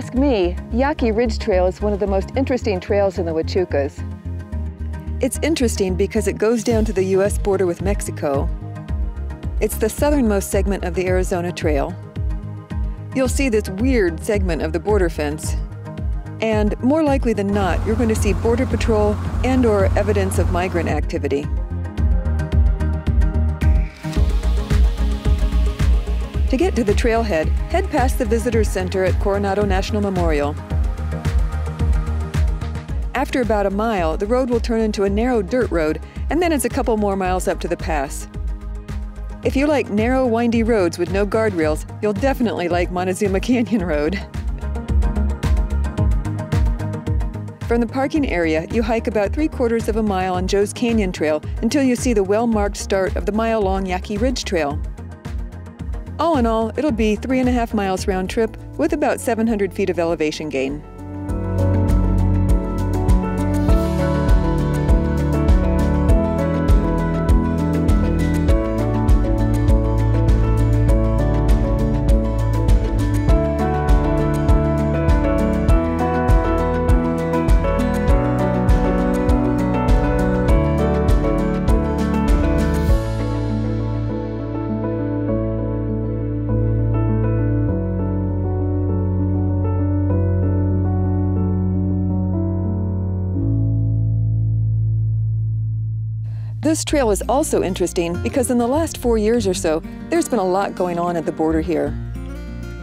ask me, Yaqui Ridge Trail is one of the most interesting trails in the Huachucas. It's interesting because it goes down to the U.S. border with Mexico. It's the southernmost segment of the Arizona Trail. You'll see this weird segment of the border fence, and more likely than not, you're going to see Border Patrol and/or evidence of migrant activity. To get to the trailhead, head past the Visitor Center at Coronado National Memorial. After about a mile, the road will turn into a narrow dirt road, and then it's a couple more miles up to the pass. If you like narrow, windy roads with no guardrails, you'll definitely like Montezuma Canyon Road. From the parking area, you hike about 3/4 of a mile on Joe's Canyon Trail until you see the well-marked start of the mile-long Yaqui Ridge Trail. All in all, it'll be 3.5 miles round trip with about 700 feet of elevation gain. This trail is also interesting because in the last 4 years or so, there's been a lot going on at the border here.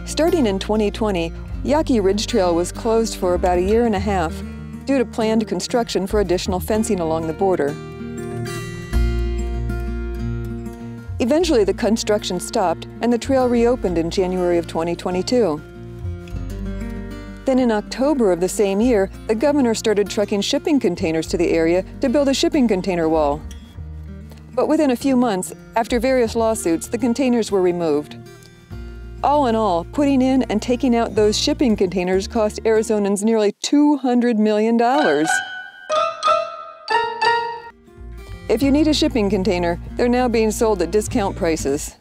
Starting in 2020, Yaqui Ridge Trail was closed for about 1.5 years due to planned construction for additional fencing along the border. Eventually, the construction stopped and the trail reopened in January of 2022. Then in October of the same year, the governor started trucking shipping containers to the area to build a shipping container wall. But within a few months, after various lawsuits, the containers were removed. All in all, putting in and taking out those shipping containers cost Arizonans nearly $200 million. If you need a shipping container, they're now being sold at discount prices.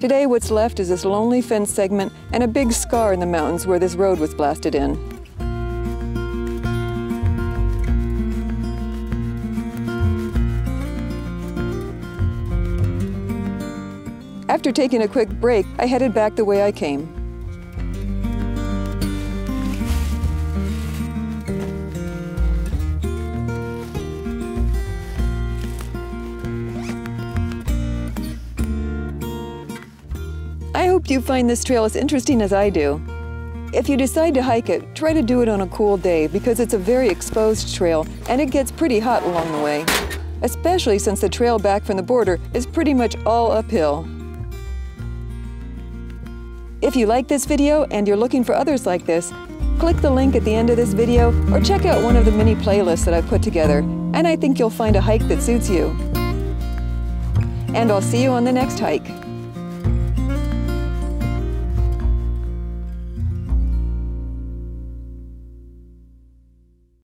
Today, what's left is this lonely fence segment and a big scar in the mountains where this road was blasted in. After taking a quick break, I headed back the way I came. I hope you find this trail as interesting as I do. If you decide to hike it, try to do it on a cool day because it's a very exposed trail and it gets pretty hot along the way, especially since the trail back from the border is pretty much all uphill. If you like this video and you're looking for others like this, click the link at the end of this video or check out one of the many playlists that I've put together, and I think you'll find a hike that suits you. And I'll see you on the next hike.